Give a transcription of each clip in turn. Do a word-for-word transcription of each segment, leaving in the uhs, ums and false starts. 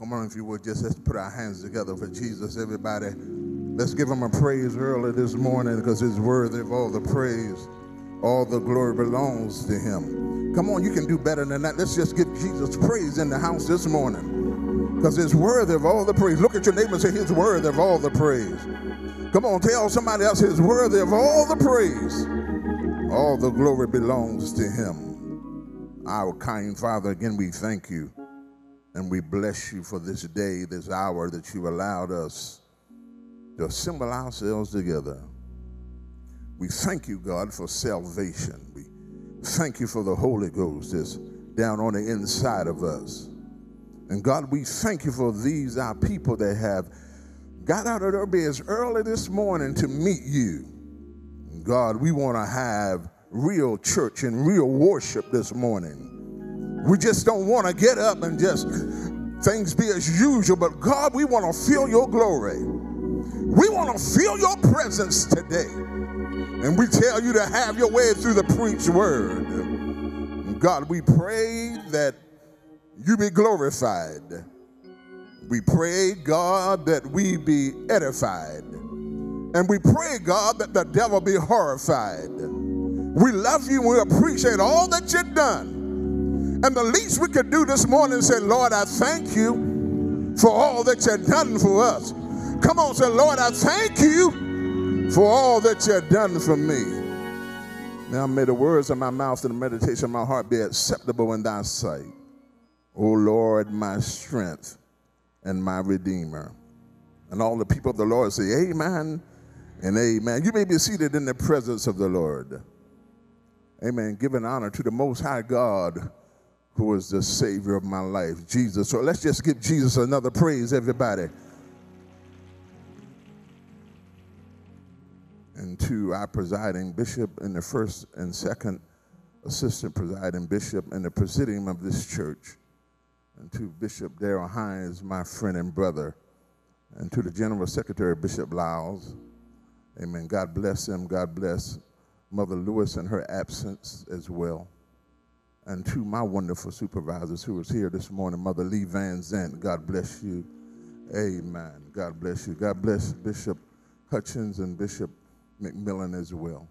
Come on, if you would, just let's put our hands together for Jesus, everybody. Let's give him a praise early this morning because he's worthy of all the praise. All the glory belongs to him. Come on, you can do better than that. Let's just give Jesus praise in the house this morning because he's worthy of all the praise. Look at your neighbor and say, he's worthy of all the praise. Come on, tell somebody else he's worthy of all the praise. All the glory belongs to him. Our kind Father, again, we thank you. And we bless you for this day, this hour that you allowed us to assemble ourselves together. We thank you, God, for salvation. We thank you for the Holy Ghost that's down on the inside of us. And God, we thank you for these, our people that have got out of their beds early this morning to meet you. And God, we want to have real church and real worship this morning. We just don't want to get up and just things be as usual, but God, we want to feel your glory. We want to feel your presence today. And we tell you to have your way through the preached word. And God, we pray that you be glorified. We pray, God, that we be edified. And we pray, God, that the devil be horrified. We love you. We appreciate all that you've done. And the least we could do this morning is say, Lord, I thank you for all that you've done for us. Come on, say, Lord, I thank you for all that you've done for me. Now may the words of my mouth and the meditation of my heart be acceptable in thy sight. O Lord, my strength and my redeemer. And all the people of the Lord say, amen and amen. You may be seated in the presence of the Lord. Amen. Giving honor to the Most High God, who is the Savior of my life, Jesus. So let's just give Jesus another praise, everybody. And to our presiding bishop and the first and second assistant presiding bishop and the presidium of this church. And to Bishop Daryl Hines, my friend and brother. And to the General Secretary, Bishop Lyles. Amen. God bless him. God bless Mother Lewis in her absence as well. And to my wonderful supervisors who was here this morning, Mother Lee Van Zandt, God bless you. Amen. God bless you. God bless Bishop Hutchins and Bishop McMillan as well.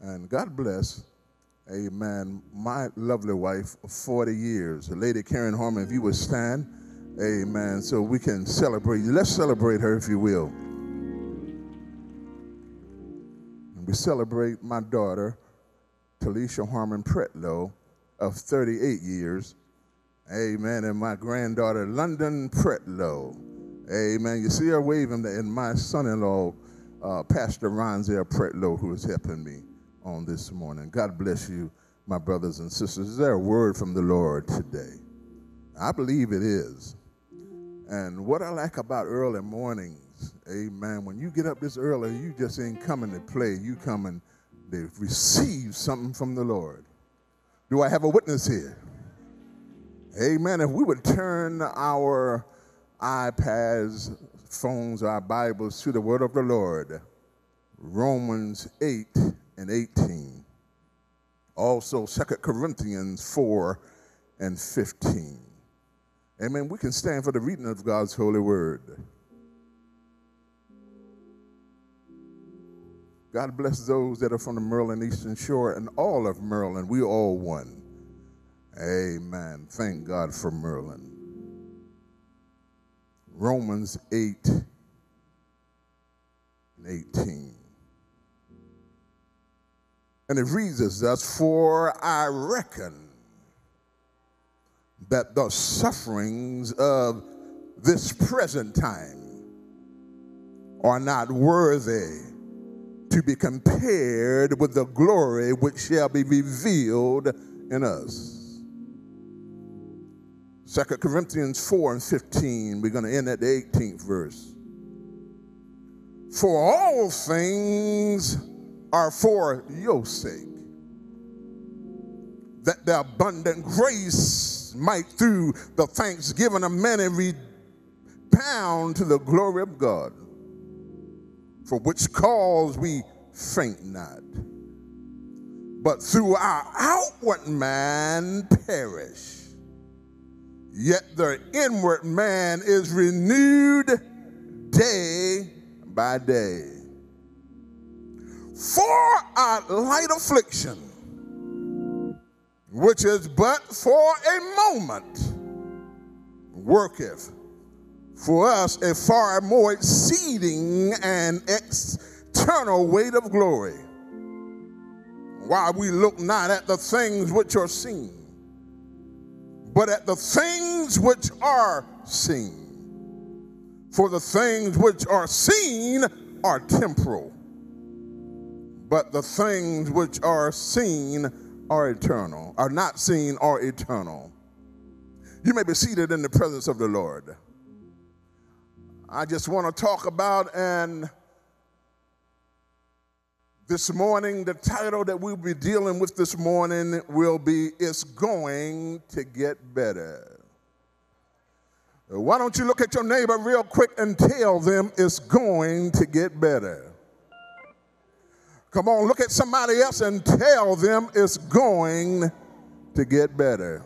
And God bless, amen, my lovely wife of forty years, Lady Karen Harmon, if you would stand, amen, so we can celebrate you. Let's celebrate her, if you will. And we celebrate my daughter, Talisha Harmon Pretlow, of thirty-eight years, amen, and my granddaughter, London Pretlow, amen. You see her waving, and my son-in-law, uh, Pastor Ron Zell Pretlow, who is helping me on this morning. God bless you, my brothers and sisters. Is there a word from the Lord today? I believe it is. And what I like about early mornings, amen, when you get up this early, you just ain't coming to play. You coming to receive something from the Lord. Do I have a witness here? Amen. If we would turn our iPads, phones, our Bibles to the word of the Lord, Romans eight and eighteen. Also Second Corinthians four and fifteen. Amen. We can stand for the reading of God's holy word. God bless those that are from the Maryland Eastern Shore and all of Maryland. We all one. Amen. Thank God for Maryland. Romans eight and eighteen. And it reads as thus, for I reckon that the sufferings of this present time are not worthy to be compared with the glory which shall be revealed in us. Second Corinthians four and fifteen, we're going to end at the eighteenth verse. For all things are for your sake, that the abundant grace might through the thanksgiving of many redound to the glory of God. For which cause we faint not, but through our outward man perish, yet their inward man is renewed day by day. For our light affliction, which is but for a moment, worketh for us a far more exceeding and eternal weight of glory, while we look not at the things which are seen, but at the things which are seen. For the things which are seen are temporal, but the things which are seen are eternal, are not seen are eternal. You may be seated in the presence of the Lord. I just want to talk about, and this morning, the title that we'll be dealing with this morning will be, It's Going to Get Better. Why don't you look at your neighbor real quick and tell them it's going to get better. Come on, look at somebody else and tell them it's going to get better.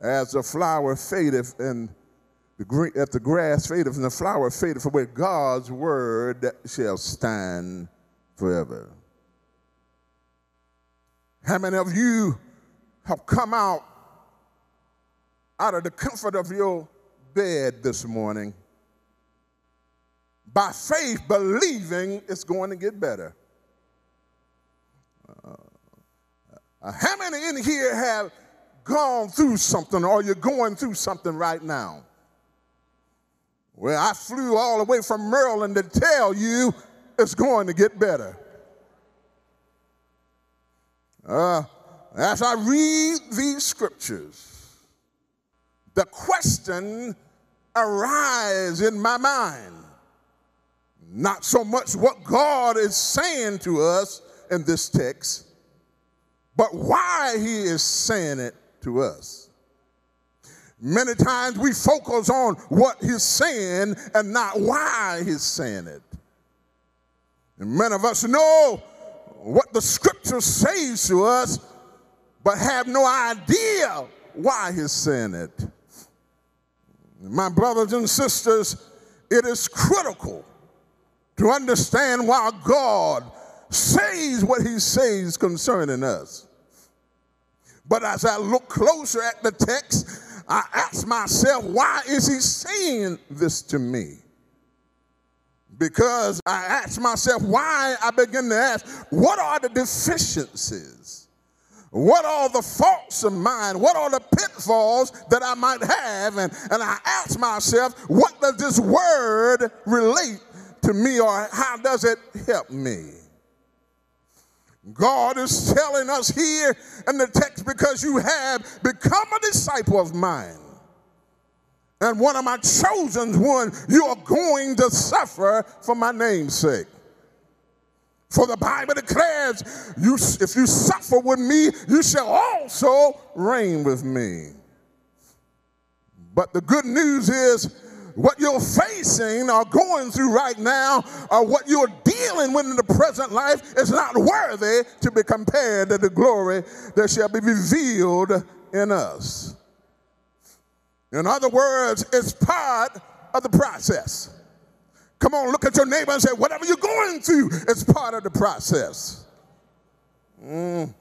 As the flower fadeth and the green, at the grass fadeth and the flower fadeth away, God's word shall stand forever. How many of you have come out out of the comfort of your bed this morning by faith believing it's going to get better? Uh, how many in here have gone through something, or you're going through something right now? Well, I flew all the way from Maryland to tell you it's going to get better. Uh, as I read these scriptures, the question arises in my mind, not so much what God is saying to us in this text, but why he is saying it to us. Many times we focus on what he's saying and not why he's saying it. And many of us know what the scripture says to us, but have no idea why he's saying it. My brothers and sisters, it is critical to understand why God says what he says concerning us. But as I look closer at the text, I ask myself, why is he saying this to me? Because I ask myself why, I begin to ask, what are the deficiencies? What are the faults of mine? What are the pitfalls that I might have? And, and I ask myself, what does this word relate to me, or how does it help me? God is telling us here in the text, because you have become a disciple of mine and one of my chosen ones, you are going to suffer for my name's sake. For the Bible declares, you, if you suffer with me, you shall also reign with me. But the good news is, what you're facing or going through right now, or what you're dealing with in the present life, is not worthy to be compared to the glory that shall be revealed in us. In other words, it's part of the process. Come on, look at your neighbor and say, whatever you're going through, it's part of the process. Mm.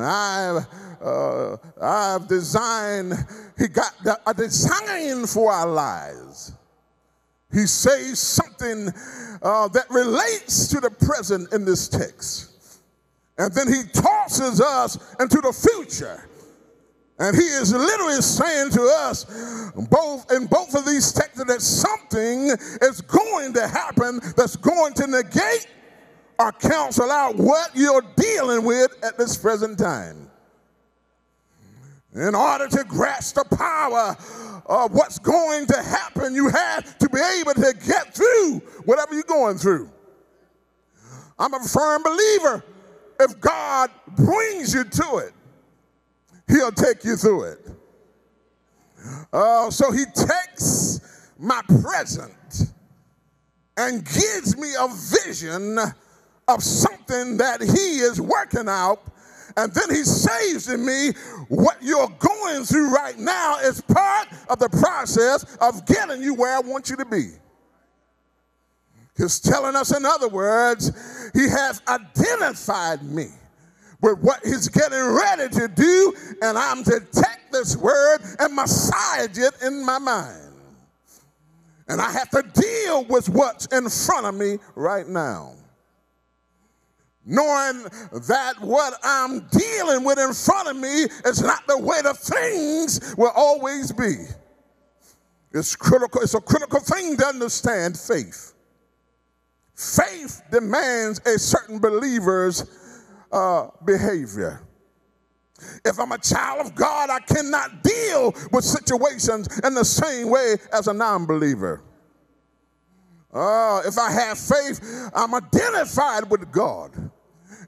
I've, uh, I've designed, he got the, a design for our lives. He says something uh, that relates to the present in this text. And then he tosses us into the future. And he is literally saying to us, both in both of these texts, that something is going to happen that's going to negate or counsel out what you're dealing with at this present time. In order to grasp the power of what's going to happen, you have to be able to get through whatever you're going through. I'm a firm believer, if God brings you to it, he'll take you through it. Uh, so he takes my present and gives me a vision of something that he is working out And then he says to me, what you're going through right now is part of the process of getting you where I want you to be. He's telling us, in other words, he has identified me with what he's getting ready to do, and I'm to take this word and massage it in my mind. And I have to deal with what's in front of me right now. Knowing that what I'm dealing with in front of me is not the way the things will always be. It's critical. It's a critical thing to understand faith. Faith demands a certain believer's uh, behavior. If I'm a child of God, I cannot deal with situations in the same way as a non-believer. Uh, if I have faith, I'm identified with God.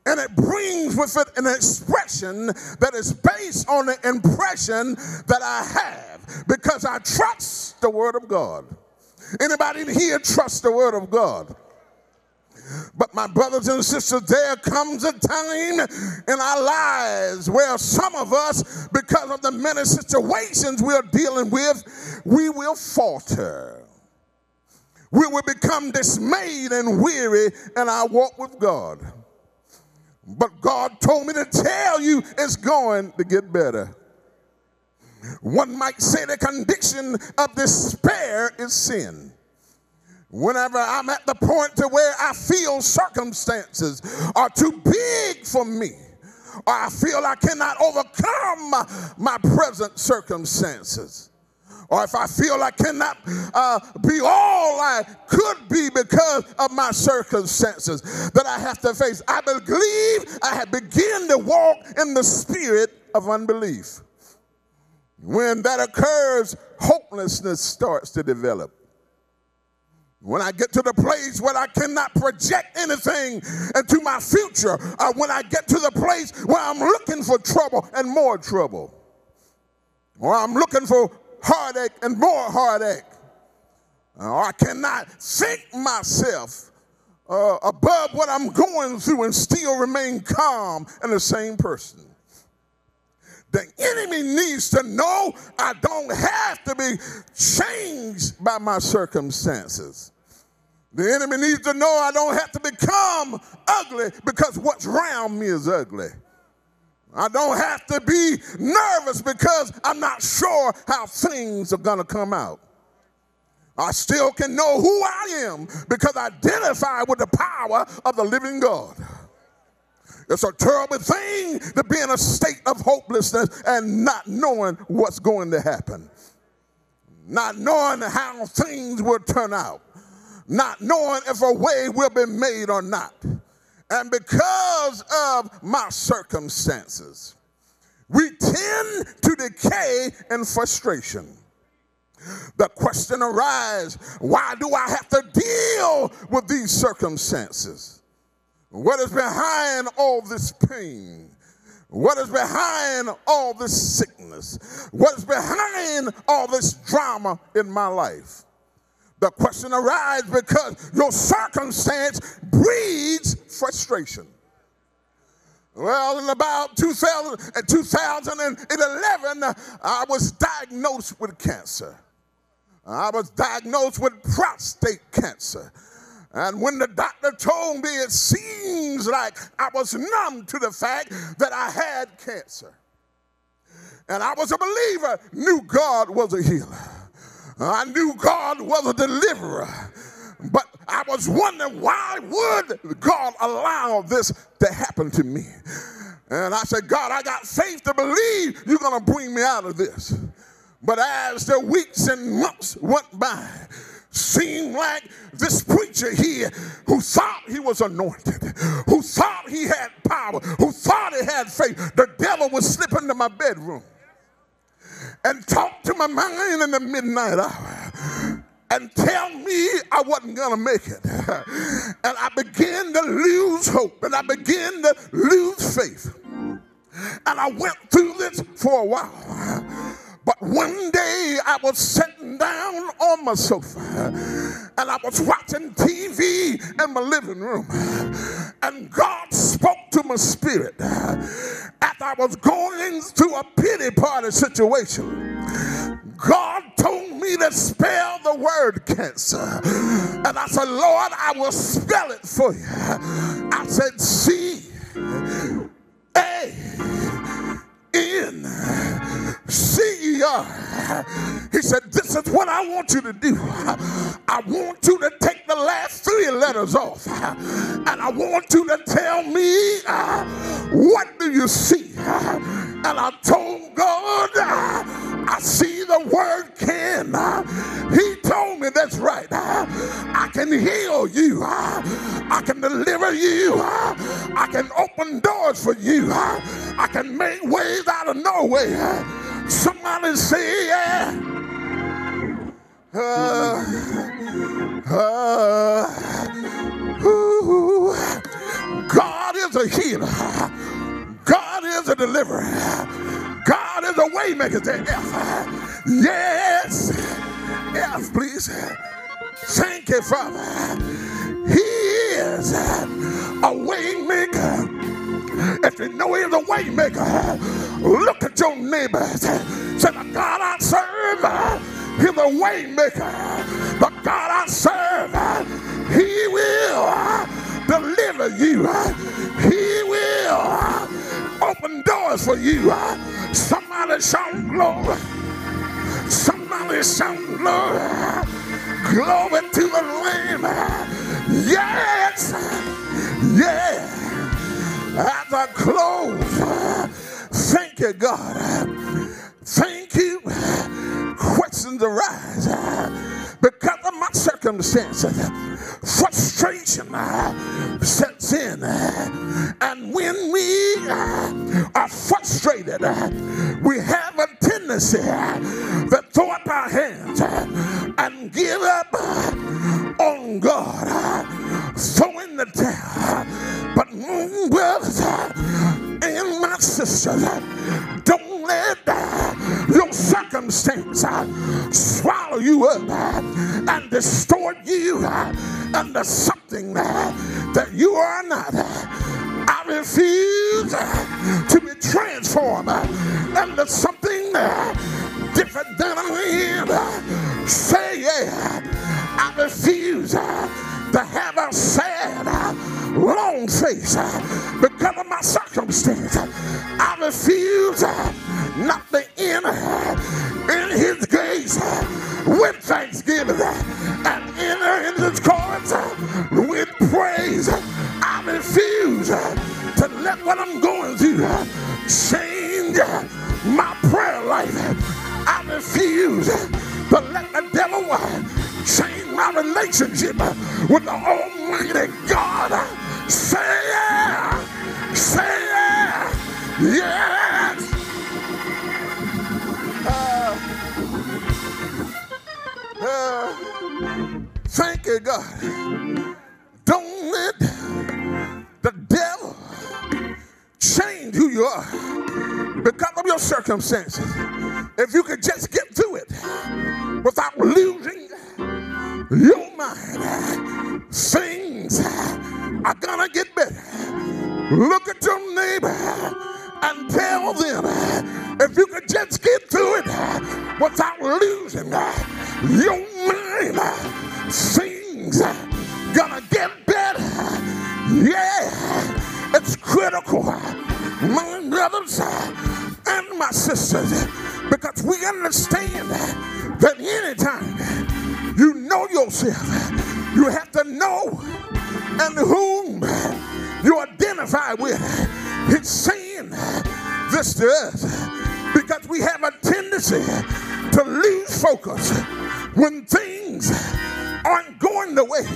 And it brings with it an expression that is based on the impression that I have, because I trust the Word of God. Anybody in here trust the Word of God? But my brothers and sisters, there comes a time in our lives where some of us, because of the many situations we are dealing with, we will falter. We will become dismayed and weary in our walk with God. But God told me to tell you it's going to get better. One might say the condition of despair is sin. Whenever I'm at the point to where I feel circumstances are too big for me, or I feel I cannot overcome my present circumstances, or if I feel I cannot uh, be all I could be because of my circumstances that I have to face, I believe I have begun to walk in the spirit of unbelief. When that occurs, hopelessness starts to develop. When I get to the place where I cannot project anything into my future, or when I get to the place where I'm looking for trouble and more trouble, or I'm looking for heartache and more heartache, or I cannot think myself uh, above what I'm going through and still remain calm and the same person. The enemy needs to know I don't have to be changed by my circumstances. The enemy needs to know I don't have to become ugly because what's around me is ugly. I don't have to be nervous because I'm not sure how things are going to come out. I still can know who I am because I identify with the power of the living God. It's a terrible thing to be in a state of hopelessness and not knowing what's going to happen. Not knowing how things will turn out. Not knowing if a way will be made or not. And because of my circumstances, we tend to decay in frustration. The question arises, why do I have to deal with these circumstances? What is behind all this pain? What is behind all this sickness? What is behind all this drama in my life? The question arises because your circumstance breeds frustration. Well, in about two thousand, twenty eleven, I was diagnosed with cancer. I was diagnosed with prostate cancer. And when the doctor told me, it seems like I was numb to the fact that I had cancer. And I was a believer, knew God was a healer. I knew God was a deliverer. But I was wondering, why would God allow this to happen to me? And I said, God, I got faith to believe you're going to bring me out of this. But as the weeks and months went by, seemed like this preacher here who thought he was anointed, who thought he had power, who thought he had faith, the devil would slip into my bedroom and talk to my mind in the midnight hour and tell me I wasn't going to make it. And I began to lose hope, and I began to lose faith. And I went through this for a while. But one day I was sitting down on my sofa and I was watching T V in my living room, and God spoke spoke to my spirit after I was going into a pity party situation. God told me to spell the word cancer. And I said, Lord, I will spell it for you. I said, C A N C E R. He said, this is what I want you to do. I want you to take the last three letters off. And I want you to tell me, uh, what do you see? And I told God, uh, I see the word can. He told me, that's right. I can heal you. I can deliver you. I can open doors for you. I can make ways out of no way. Somebody say, yeah. Uh, uh, ooh. God is a healer. God is a deliverer. God is a waymaker. Say F. Yes. F, please. Thank you, Father. He is a waymaker. If you know He's a waymaker, look at your neighbors. Say, the God I serve, He's the way maker. The God I serve, He will deliver you. He will open doors for you. Somebody shout glory. Somebody shout glory. Glory to the Lamb. Yes. Yeah. As I close, thank you, God. Thank you. Questions arise uh, because of my circumstances. Frustration uh, sets in. Uh, and when we uh, are frustrated, uh, we have a tendency uh, to throw up our hands uh, and give up uh, on God. Uh, throw in the towel. Uh, but mm, well, uh, and my sisters, uh, don't let uh, your circumstance uh, swallow you up uh, and distort you uh, under something uh, that you are not. I refuse uh, to be transformed uh, under something uh, different than I am. Uh, say yeah. I refuse uh, to have a sad uh, long face uh, because of my circumstance. I refuse uh, not to enter in His grace uh, with thanksgiving uh, and enter in His courts uh, with praise. I refuse uh, to let what I'm going through uh, change uh, my prayer life. I refuse uh, to let the devil uh, change my relationship with the Almighty God. Say yeah. Say yeah. Yes. Uh, uh, thank you, God. Don't let the devil change who you are because of your circumstances. If you could just get through it without losing your mind, things are gonna get better. Look at your neighbor and tell them, if you could just get through it without losing your mind, things are gonna get better. Yeah, it's critical, my brothers and my sisters, because we understand that anytime you know yourself, you have to know and whom you identify with. He's saying this to us because we have a tendency to lose focus when things aren't going the way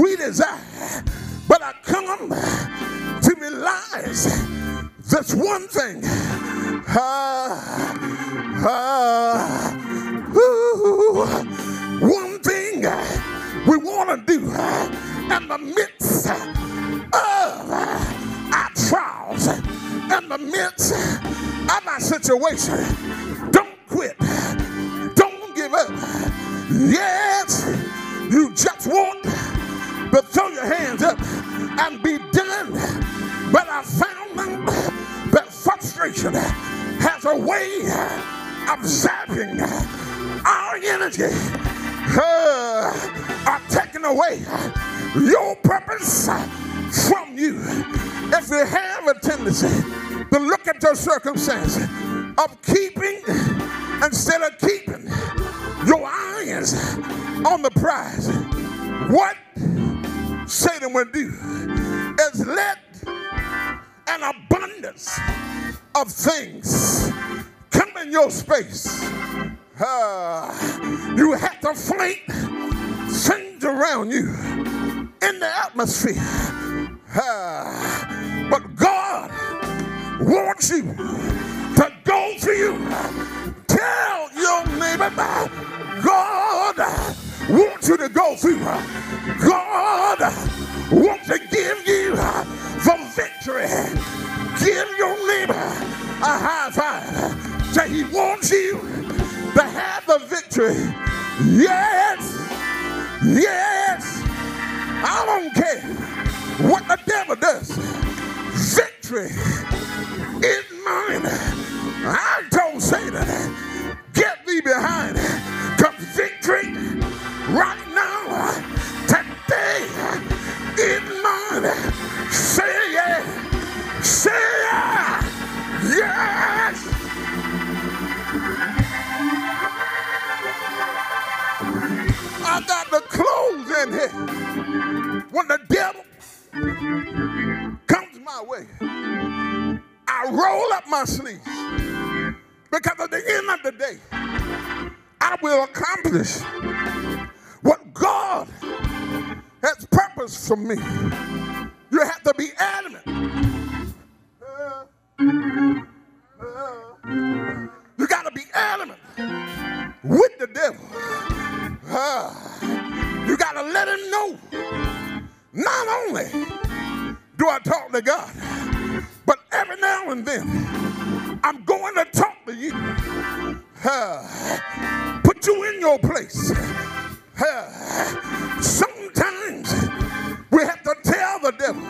we desire. But I come to realize this one thing. Uh, uh, ooh, One thing we want to do in the midst of our trials, in the midst of our situation, don't quit, don't give up. Yes, you just want to throw your hands up and be done. absorbing our energy, uh, are taking away your purpose from you. If you have a tendency to look at your circumstances of keeping instead of keeping your eyes on the prize, what Satan will do is let an abundance of things come in your space. Uh, you have to fling things around you in the atmosphere. Uh, but God wants you to go for you. Tell your neighbor, God wants you to go for you. God wants to give you the victory. Give your neighbor a high five. Say he wants you to have the victory. Yes, yes. I don't care what the devil does. Victory is mine. I told Satan, get thee behind. Because victory right now, today, is mine. Say yes. Say yes. I got the clothes in here. When the devil comes my way, I roll up my sleeves, because at the end of the day, I will accomplish what God has purposed for me. You have to be adamant. You got to be adamant with the devil. You got to let him know, not only do I talk to God, but every now and then I'm going to talk to you. Uh, put you in your place. Uh, sometimes we have to tell the devil,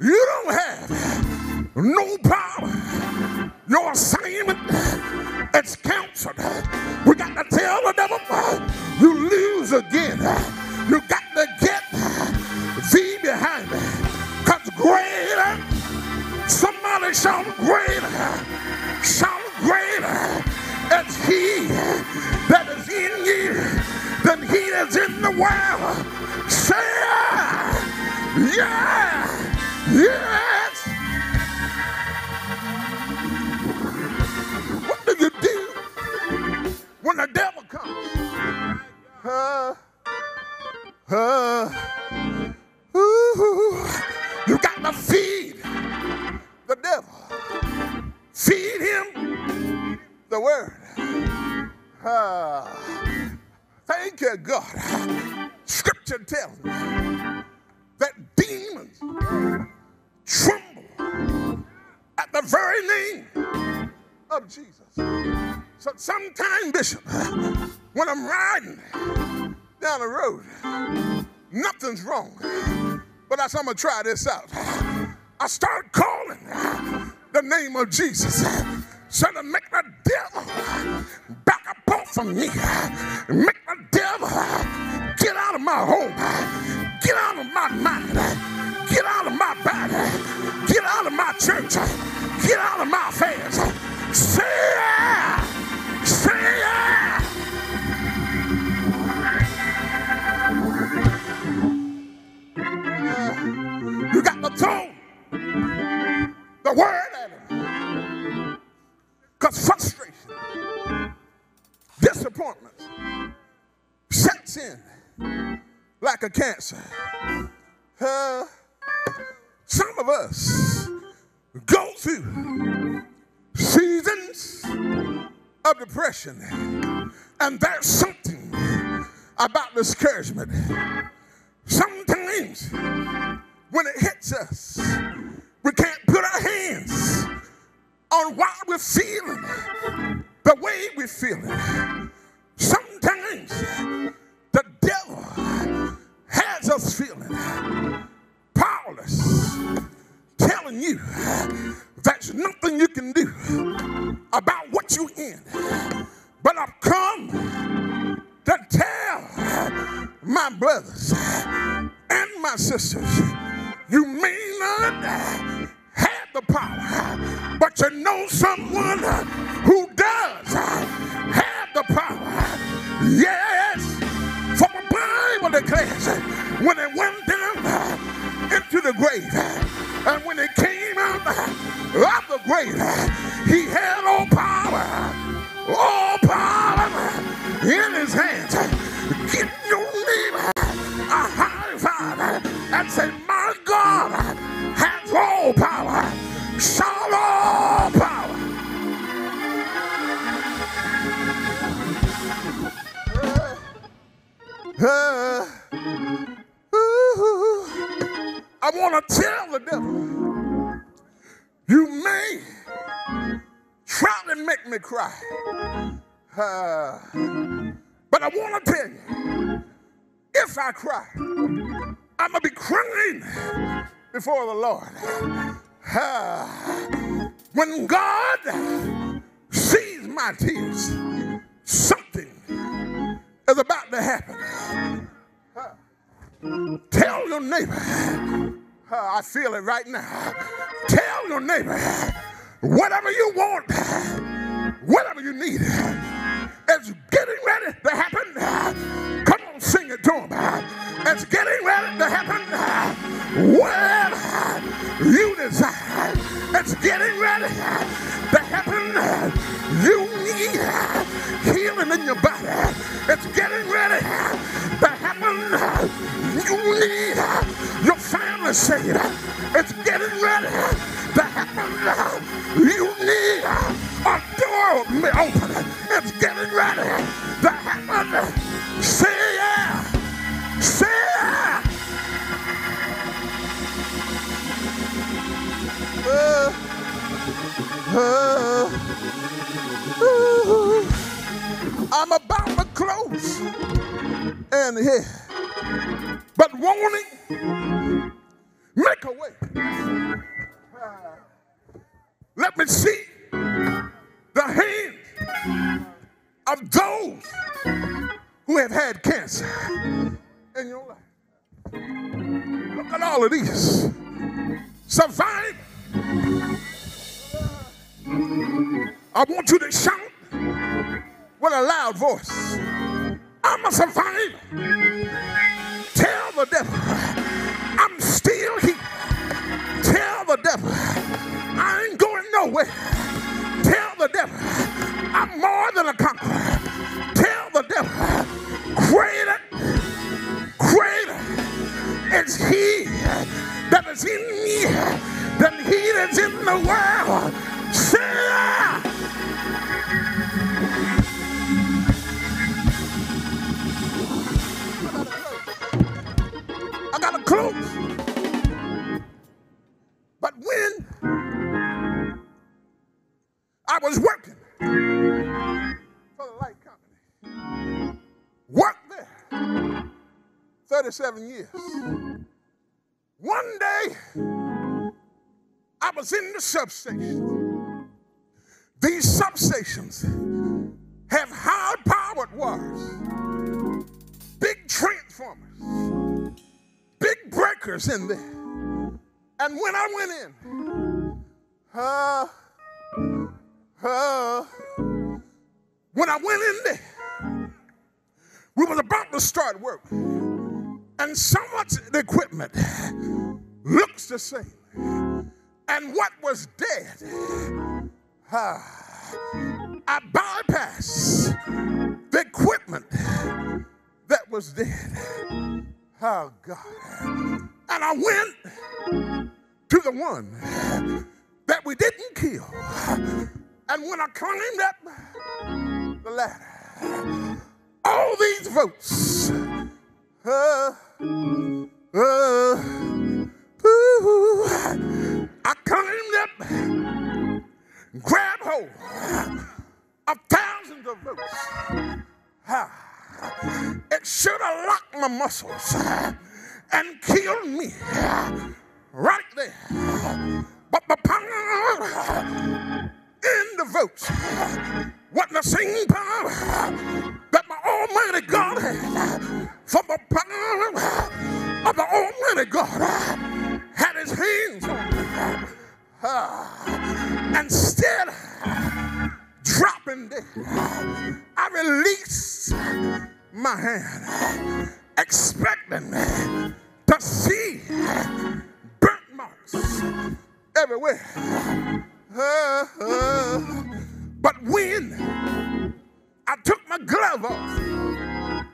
you don't have no power. Your assignment is canceled. We got to tell the devil, you lose again. You got to get thee behind me. Because greater, somebody shout greater, shout greater. It's he that is in you than he is in the world. Say yeah, yeah, yes. What do you do when the devil comes? Uh, uh, ooh, you got to feed the devil. Feed him the word. Uh, thank you, God. Scripture tells me that demons tremble at the very name of Jesus. So sometime, Bishop, when I'm riding down the road, nothing's wrong. But I said, I'm going to try this out. I start calling the name of Jesus. So to make the devil back up off of me, make the devil get out of my home, get out of my mind, get out of my body, get out of my church, get out of my affairs. Say yeah, say yeah. Uh, you got the tone, the word at him. Because frustration, disappointment sets in like a cancer. Uh, some of us go through seasons of depression, and there's something about discouragement. Sometimes when it hits us, we can't put our hands on why we're feeling the way we're feeling. Sometimes the devil has us feeling powerless, telling you there's nothing you can do about what you're in. my brothers and my sisters, you may not have the power, but you know someone who does have the power. Yes, for the Bible declares when it went down into the grave and when it came out of the grave, he had all power, all power in his hands. Give your neighbor a high five and say, my God has all power. Shout all power. Uh, uh, I want to tell the devil, you may try to make me cry, uh, but I want to tell you, if I cry, I'm going to be crying before the Lord. Uh, when God sees my tears, something is about to happen. Uh, tell your neighbor, uh, I feel it right now. Tell your neighbor, whatever you want, whatever you need, it's getting ready to happen. Come on, sing it to him. It's getting ready to happen. Whatever you desire, it's getting ready to happen. You need healing in your body. It's getting ready to happen. You need your family saved. It's getting ready. You need a door open. It's getting ready to happen. Say yeah. Say yeah. Uh, uh, I'm about to close and here, but warning, make a way. Let me see the hands of those who have had cancer in your life. Look at all of these. Survive. I want you to shout with a loud voice. I'm a survivor. Tell the devil, I'm still here. Tell the devil, I ain't going nowhere. Tell the devil, I'm more than a conqueror. Tell the devil, greater, greater is he that is in me than he that's in the world. Say yeah. I got a clue. But when I was working for the light company. Worked there thirty-seven years. One day, I was in the substation. These substations have high-powered wires, big transformers, big breakers in there. And when I went in, uh, Uh, when I went in there, we was about to start work, and so much of the equipment looks the same. And what was dead, uh, I bypassed the equipment that was dead. Oh God! And I went to the one that we didn't kill. And when I climbed up the ladder, all these votes, uh, uh, ooh, I climbed up, grabbed hold of thousands of votes. Uh, it should have locked my muscles uh, and killed me uh, right there. But the power in the votes wasn't the same power that my Almighty God had. For the power God uh, had his hands on uh, uh, and still uh, dropping dead. Uh, I released my hand, uh, expecting uh, to see uh, burnt marks everywhere. Uh, uh, but when I took my glove off,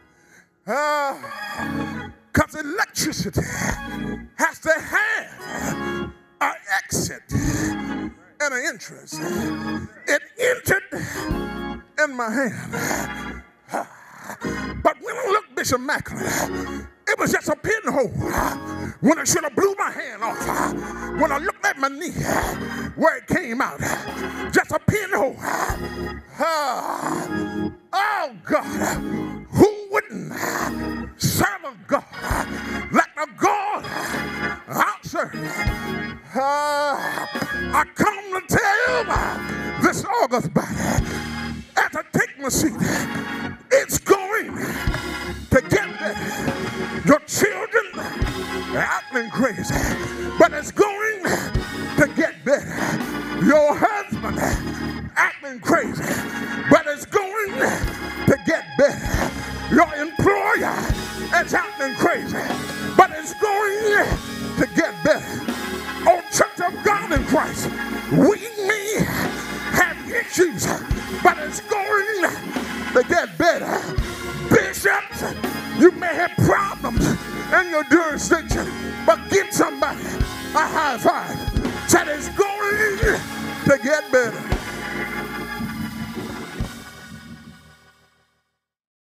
uh, because electricity has to have an exit and an entrance. It entered in my hand. But when I looked, Bishop McMillan, it was just a pinhole. When I should have blew my hand off, when I looked at my knee, where it came out, just a pinhole. Oh, God, who wouldn't? Serve of God, let the God answer. Uh, I come to tell uh, this August body, as I take my seat, it's going to get better. Your children are acting crazy.